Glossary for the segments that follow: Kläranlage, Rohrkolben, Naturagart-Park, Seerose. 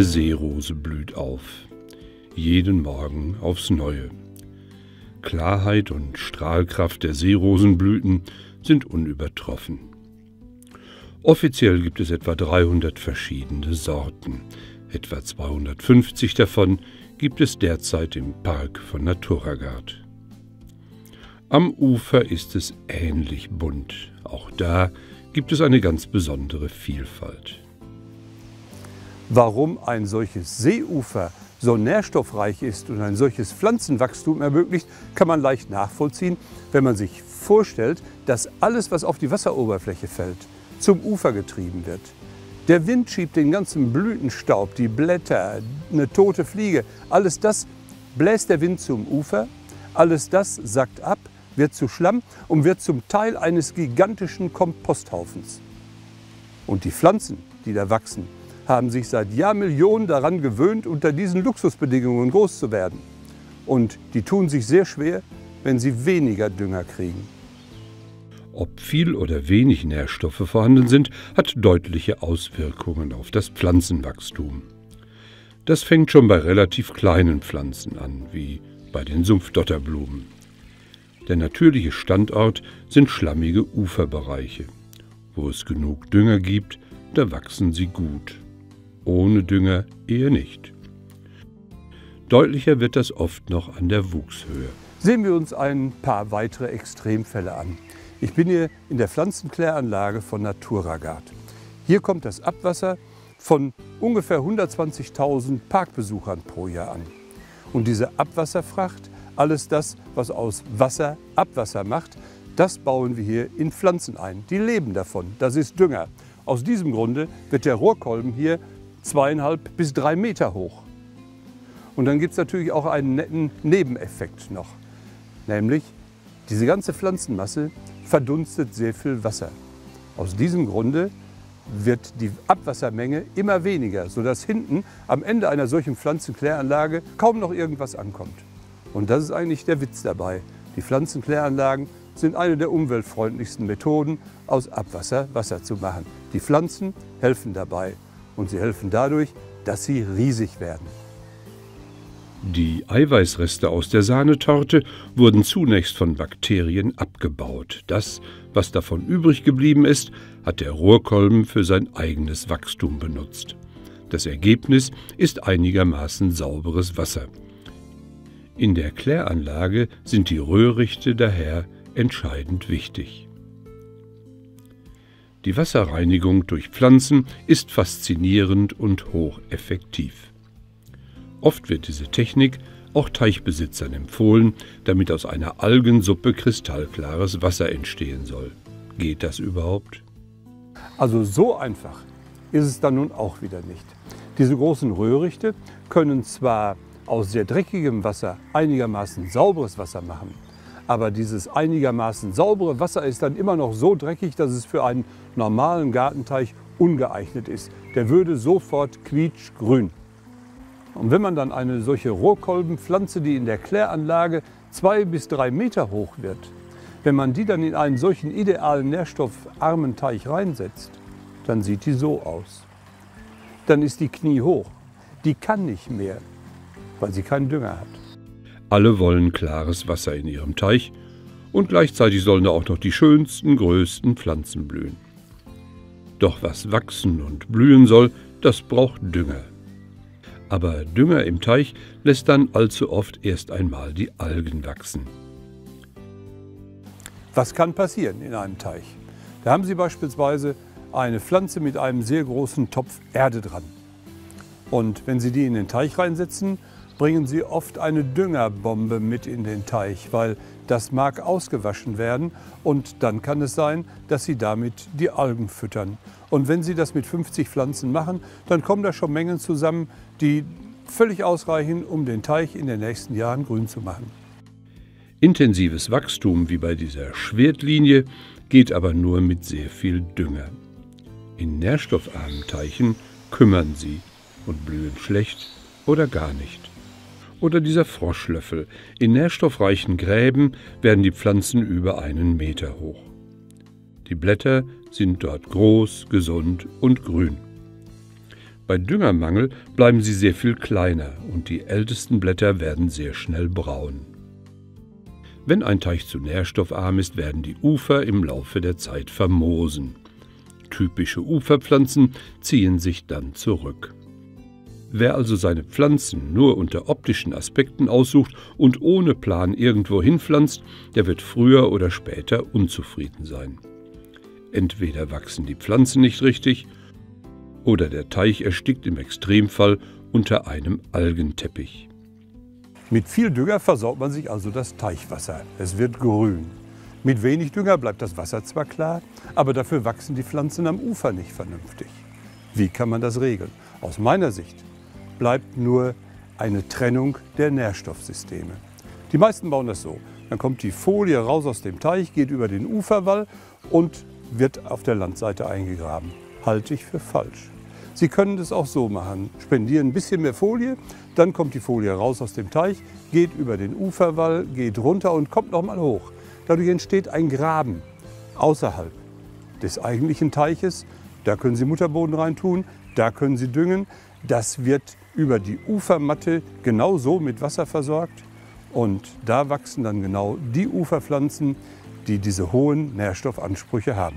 Eine Seerose blüht auf, jeden Morgen aufs Neue. Klarheit und Strahlkraft der Seerosenblüten sind unübertroffen. Offiziell gibt es etwa 300 verschiedene Sorten. Etwa 250 davon gibt es derzeit im Park von Naturagart. Am Ufer ist es ähnlich bunt. Auch da gibt es eine ganz besondere Vielfalt. Warum ein solches Seeufer so nährstoffreich ist und ein solches Pflanzenwachstum ermöglicht, kann man leicht nachvollziehen, wenn man sich vorstellt, dass alles, was auf die Wasseroberfläche fällt, zum Ufer getrieben wird. Der Wind schiebt den ganzen Blütenstaub, die Blätter, eine tote Fliege, alles das bläst der Wind zum Ufer, alles das sackt ab, wird zu Schlamm und wird zum Teil eines gigantischen Komposthaufens. Und die Pflanzen, die da wachsen, haben sich seit Jahrmillionen daran gewöhnt, unter diesen Luxusbedingungen groß zu werden. Und die tun sich sehr schwer, wenn sie weniger Dünger kriegen. Ob viel oder wenig Nährstoffe vorhanden sind, hat deutliche Auswirkungen auf das Pflanzenwachstum. Das fängt schon bei relativ kleinen Pflanzen an, wie bei den Sumpfdotterblumen. Der natürliche Standort sind schlammige Uferbereiche. Wo es genug Dünger gibt, da wachsen sie gut. Ohne Dünger eher nicht. Deutlicher wird das oft noch an der Wuchshöhe. Sehen wir uns ein paar weitere Extremfälle an. Ich bin hier in der Pflanzenkläranlage von Naturagart. Hier kommt das Abwasser von ungefähr 120.000 Parkbesuchern pro Jahr an. Und diese Abwasserfracht, alles das, was aus Wasser Abwasser macht, das bauen wir hier in Pflanzen ein. Die leben davon, das ist Dünger. Aus diesem Grunde wird der Rohrkolben hier 2,5 bis 3 Meter hoch. Und dann gibt es natürlich auch einen netten Nebeneffekt noch. Nämlich, diese ganze Pflanzenmasse verdunstet sehr viel Wasser. Aus diesem Grunde wird die Abwassermenge immer weniger, sodass hinten am Ende einer solchen Pflanzenkläranlage kaum noch irgendwas ankommt. Und das ist eigentlich der Witz dabei. Die Pflanzenkläranlagen sind eine der umweltfreundlichsten Methoden, aus Abwasser Wasser zu machen. Die Pflanzen helfen dabei und sie helfen dadurch, dass sie riesig werden. Die Eiweißreste aus der Sahnetorte wurden zunächst von Bakterien abgebaut. Das, was davon übrig geblieben ist, hat der Rohrkolben für sein eigenes Wachstum benutzt. Das Ergebnis ist einigermaßen sauberes Wasser. In der Kläranlage sind die Röhrichte daher entscheidend wichtig. Die Wasserreinigung durch Pflanzen ist faszinierend und hocheffektiv. Oft wird diese Technik auch Teichbesitzern empfohlen, damit aus einer Algensuppe kristallklares Wasser entstehen soll. Geht das überhaupt? Also so einfach ist es dann nun auch wieder nicht. Diese großen Röhrichte können zwar aus sehr dreckigem Wasser einigermaßen sauberes Wasser machen, aber dieses einigermaßen saubere Wasser ist dann immer noch so dreckig, dass es für einen normalen Gartenteich ungeeignet ist. Der würde sofort quietschgrün. Und wenn man dann eine solche Rohrkolbenpflanze, die in der Kläranlage 2 bis 3 Meter hoch wird, wenn man die dann in einen solchen idealen nährstoffarmen Teich reinsetzt, dann sieht die so aus. Dann ist die kniehoch. Die kann nicht mehr, weil sie keinen Dünger hat. Alle wollen klares Wasser in ihrem Teich und gleichzeitig sollen da auch noch die schönsten, größten Pflanzen blühen. Doch was wachsen und blühen soll, das braucht Dünger. Aber Dünger im Teich lässt dann allzu oft erst einmal die Algen wachsen. Was kann passieren in einem Teich? Da haben Sie beispielsweise eine Pflanze mit einem sehr großen Topf Erde dran. Und wenn Sie die in den Teich reinsetzen, bringen Sie oft eine Düngerbombe mit in den Teich, weil das mag ausgewaschen werden und dann kann es sein, dass Sie damit die Algen füttern. Und wenn Sie das mit 50 Pflanzen machen, dann kommen da schon Mengen zusammen, die völlig ausreichen, um den Teich in den nächsten Jahren grün zu machen. Intensives Wachstum wie bei dieser Schwertlinie geht aber nur mit sehr viel Dünger. In nährstoffarmen Teichen kümmern sie und blühen schlecht oder gar nicht. Oder dieser Froschlöffel. In nährstoffreichen Gräben werden die Pflanzen über 1 Meter hoch. Die Blätter sind dort groß, gesund und grün. Bei Düngermangel bleiben sie sehr viel kleiner und die ältesten Blätter werden sehr schnell braun. Wenn ein Teich zu nährstoffarm ist, werden die Ufer im Laufe der Zeit vermoosen. Typische Uferpflanzen ziehen sich dann zurück. Wer also seine Pflanzen nur unter optischen Aspekten aussucht und ohne Plan irgendwo hinpflanzt, der wird früher oder später unzufrieden sein. Entweder wachsen die Pflanzen nicht richtig oder der Teich erstickt im Extremfall unter einem Algenteppich. Mit viel Dünger versaut man sich also das Teichwasser. Es wird grün. Mit wenig Dünger bleibt das Wasser zwar klar, aber dafür wachsen die Pflanzen am Ufer nicht vernünftig. Wie kann man das regeln? Aus meiner Sicht bleibt nur eine Trennung der Nährstoffsysteme. Die meisten bauen das so. Dann kommt die Folie raus aus dem Teich, geht über den Uferwall und wird auf der Landseite eingegraben. Halte ich für falsch. Sie können das auch so machen. Spendieren ein bisschen mehr Folie, dann kommt die Folie raus aus dem Teich, geht über den Uferwall, geht runter und kommt nochmal hoch. Dadurch entsteht ein Graben außerhalb des eigentlichen Teiches. Da können Sie Mutterboden reintun, da können Sie düngen. Das wird über die Ufermatte genauso mit Wasser versorgt. Und da wachsen dann genau die Uferpflanzen, die diese hohen Nährstoffansprüche haben.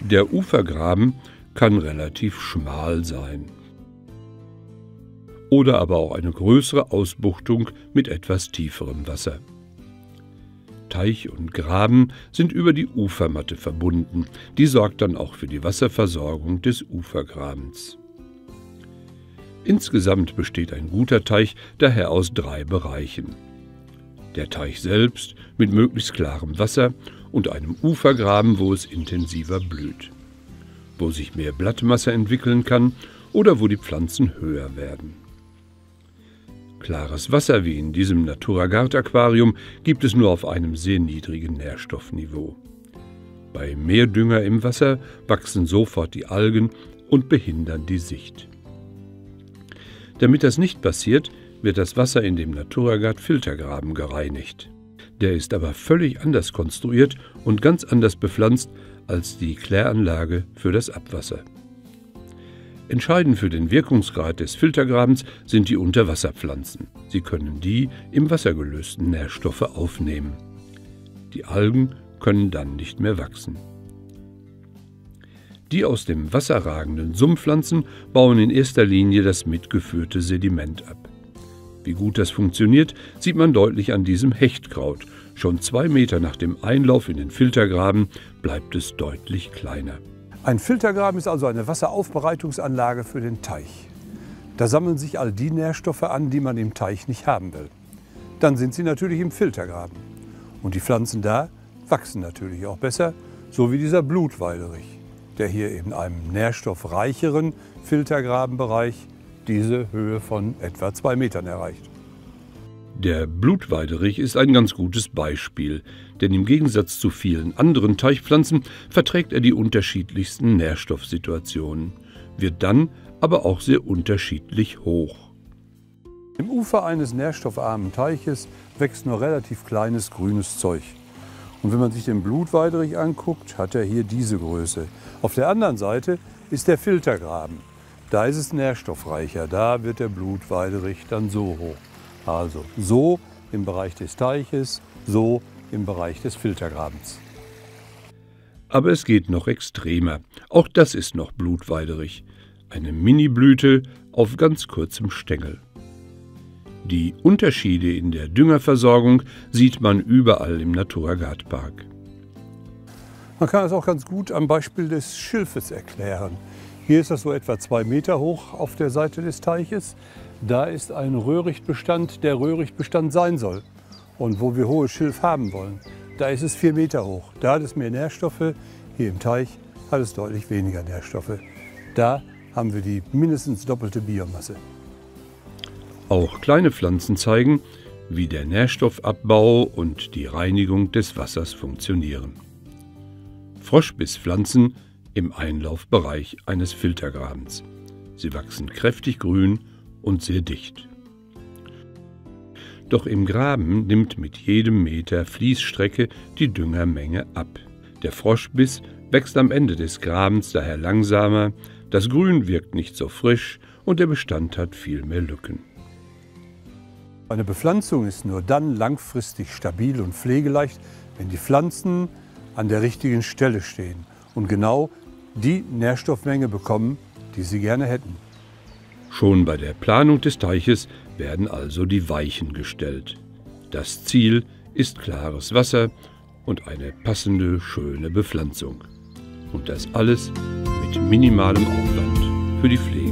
Der Ufergraben kann relativ schmal sein. Oder aber auch eine größere Ausbuchtung mit etwas tieferem Wasser. Teich und Graben sind über die Ufermatte verbunden. Die sorgt dann auch für die Wasserversorgung des Ufergrabens. Insgesamt besteht ein guter Teich daher aus 3 Bereichen. Der Teich selbst mit möglichst klarem Wasser und einem Ufergraben, wo es intensiver blüht, wo sich mehr Blattmasse entwickeln kann oder wo die Pflanzen höher werden. Klares Wasser wie in diesem Naturagart-Aquarium gibt es nur auf einem sehr niedrigen Nährstoffniveau. Bei mehr Dünger im Wasser wachsen sofort die Algen und behindern die Sicht. Damit das nicht passiert, wird das Wasser in dem Naturagart-Filtergraben gereinigt. Der ist aber völlig anders konstruiert und ganz anders bepflanzt als die Kläranlage für das Abwasser. Entscheidend für den Wirkungsgrad des Filtergrabens sind die Unterwasserpflanzen. Sie können die im Wasser gelösten Nährstoffe aufnehmen. Die Algen können dann nicht mehr wachsen. Die aus dem Wasser ragenden Sumpfpflanzen bauen in erster Linie das mitgeführte Sediment ab. Wie gut das funktioniert, sieht man deutlich an diesem Hechtkraut. Schon 2 Meter nach dem Einlauf in den Filtergraben bleibt es deutlich kleiner. Ein Filtergraben ist also eine Wasseraufbereitungsanlage für den Teich. Da sammeln sich all die Nährstoffe an, die man im Teich nicht haben will. Dann sind sie natürlich im Filtergraben. Und die Pflanzen da wachsen natürlich auch besser, so wie dieser Blutweiderich, der hier in einem nährstoffreicheren Filtergrabenbereich diese Höhe von etwa 2 Metern erreicht. Der Blutweiderich ist ein ganz gutes Beispiel, denn im Gegensatz zu vielen anderen Teichpflanzen verträgt er die unterschiedlichsten Nährstoffsituationen, wird dann aber auch sehr unterschiedlich hoch. Im Ufer eines nährstoffarmen Teiches wächst nur relativ kleines grünes Zeug. Und wenn man sich den Blutweiderich anguckt, hat er hier diese Größe. Auf der anderen Seite ist der Filtergraben. Da ist es nährstoffreicher, da wird der Blutweiderich dann so hoch. Also so im Bereich des Teiches, so im Bereich des Filtergrabens. Aber es geht noch extremer. Auch das ist noch blutweiderig. Eine Mini-Blüte auf ganz kurzem Stängel. Die Unterschiede in der Düngerversorgung sieht man überall im Naturagart-Park. Man kann es auch ganz gut am Beispiel des Schilfes erklären. Hier ist das so etwa 2 Meter hoch auf der Seite des Teiches. Da ist ein Röhrichtbestand, der Röhrichtbestand sein soll. Und wo wir hohes Schilf haben wollen, da ist es 4 Meter hoch. Da hat es mehr Nährstoffe, hier im Teich hat es deutlich weniger Nährstoffe. Da haben wir die mindestens doppelte Biomasse. Auch kleine Pflanzen zeigen, wie der Nährstoffabbau und die Reinigung des Wassers funktionieren. Froschbisspflanzen im Einlaufbereich eines Filtergrabens. Sie wachsen kräftig grün und sehr dicht. Doch im Graben nimmt mit jedem Meter Fließstrecke die Düngermenge ab. Der Froschbiss wächst am Ende des Grabens daher langsamer, Das Grün wirkt nicht so frisch und der Bestand hat viel mehr Lücken. Eine Bepflanzung ist nur dann langfristig stabil und pflegeleicht, wenn die Pflanzen an der richtigen Stelle stehen und genau die Nährstoffmenge bekommen, die sie gerne hätten. Schon bei der Planung des Teiches werden also die Weichen gestellt. Das Ziel ist klares Wasser und eine passende, schöne Bepflanzung. Und das alles mit minimalem Aufwand für die Pflege.